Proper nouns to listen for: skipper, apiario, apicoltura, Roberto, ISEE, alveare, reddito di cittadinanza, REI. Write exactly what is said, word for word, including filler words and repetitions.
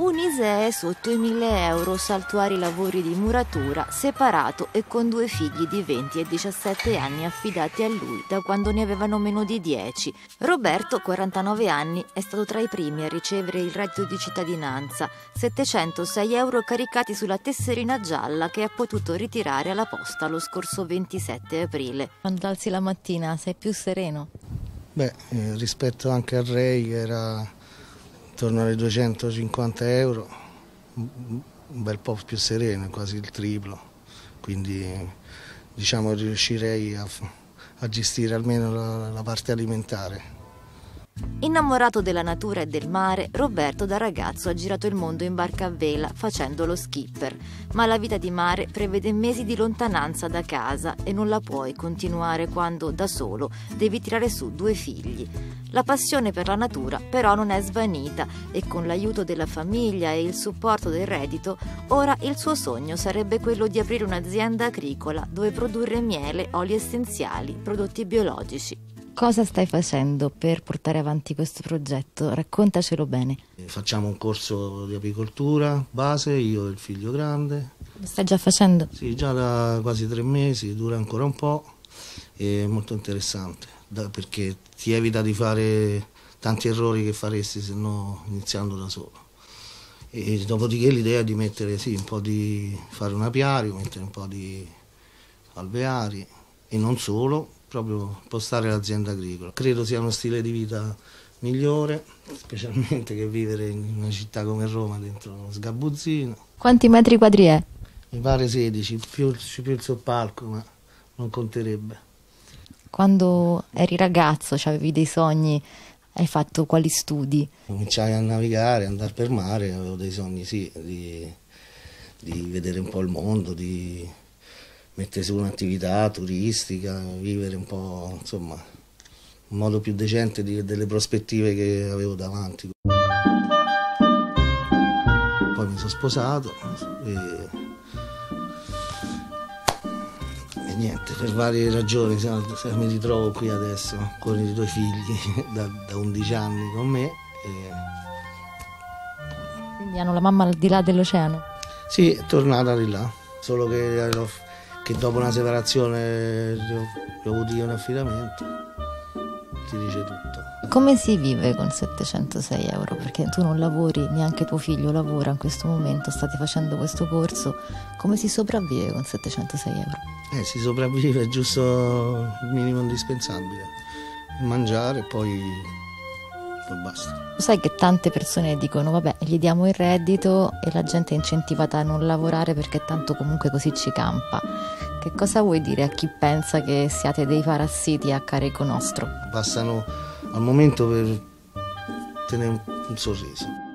Un ISEE sotto i mille euro, saltuari lavori di muratura, separato e con due figli di venti e diciassette anni affidati a lui da quando ne avevano meno di dieci. Roberto, quarantanove anni, è stato tra i primi a ricevere il reddito di cittadinanza, settecentosei euro caricati sulla tesserina gialla che ha potuto ritirare alla posta lo scorso ventisette aprile. Quando alzi la mattina sei più sereno? Beh, eh, rispetto anche al R E I era intorno alle duecentocinquanta euro, un bel po' più sereno, quasi il triplo, quindi diciamo riuscirei a, a gestire almeno la, la parte alimentare. Innamorato della natura e del mare, Roberto da ragazzo ha girato il mondo in barca a vela facendo lo skipper, ma la vita di mare prevede mesi di lontananza da casa e non la puoi continuare quando, da solo, devi tirare su due figli. La passione per la natura però non è svanita e con l'aiuto della famiglia e il supporto del reddito, ora il suo sogno sarebbe quello di aprire un'azienda agricola dove produrre miele, oli essenziali, prodotti biologici. Cosa stai facendo per portare avanti questo progetto? Raccontacelo bene. Facciamo un corso di apicoltura base, io e il figlio grande. Lo stai già facendo? Sì, già da quasi tre mesi, dura ancora un po', è molto interessante perché ti evita di fare tanti errori che faresti se no iniziando da solo. E dopodiché l'idea è di mettere, sì, un po' di fare un apiario, mettere un po' di alveari e non solo, proprio postare l'azienda agricola. Credo sia uno stile di vita migliore, specialmente che vivere in una città come Roma dentro uno sgabuzzino. Quanti metri quadri è? Mi pare sedici, più, più il soppalco, ma non conterebbe. Quando eri ragazzo, avevi dei sogni, hai fatto quali studi? Cominciai a navigare, a andare per mare, avevo dei sogni, sì, di, di vedere un po' il mondo, di mettere su un'attività turistica, vivere un po', insomma, in modo più decente di, delle prospettive che avevo davanti. Poi mi sono sposato e, e niente, per varie ragioni se, se mi ritrovo qui adesso con i due figli da, da undici anni con me. E... Quindi hanno la mamma al di là dell'oceano? Sì, è tornata di là, solo che l'ho che dopo una separazione ho avuto io un affidamento, ti dice tutto. Come si vive con settecentosei euro? Perché tu non lavori, neanche tuo figlio lavora in questo momento, state facendo questo corso. Come si sopravvive con settecentosei euro? Eh, si sopravvive giusto il minimo indispensabile, mangiare e poi, poi basta. Sai che tante persone dicono vabbè, gli diamo il reddito e la gente è incentivata a non lavorare perché tanto comunque così ci campa. Che cosa vuoi dire a chi pensa che siate dei parassiti a carico nostro? Bastano al momento per tenere un sorriso.